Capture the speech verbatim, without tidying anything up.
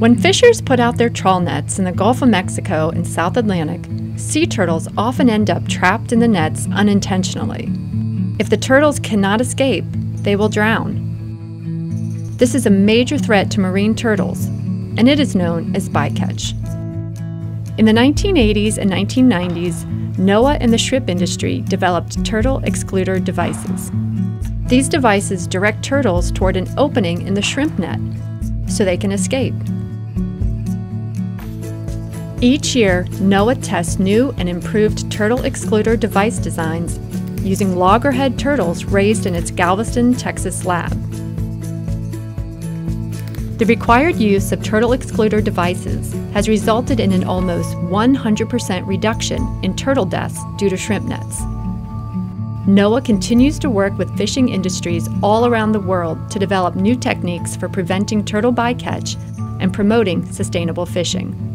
When fishers put out their trawl nets in the Gulf of Mexico and South Atlantic, sea turtles often end up trapped in the nets unintentionally. If the turtles cannot escape, they will drown. This is a major threat to marine turtles, and it is known as bycatch. In the nineteen eighties and nineteen nineties, NOAA and the shrimp industry developed turtle excluder devices. These devices direct turtles toward an opening in the shrimp net so they can escape. Each year, NOAA tests new and improved turtle excluder device designs using loggerhead turtles raised in its Galveston, Texas lab. The required use of turtle excluder devices has resulted in an almost one hundred percent reduction in turtle deaths due to shrimp nets. NOAA continues to work with fishing industries all around the world to develop new techniques for preventing turtle bycatch and promoting sustainable fishing.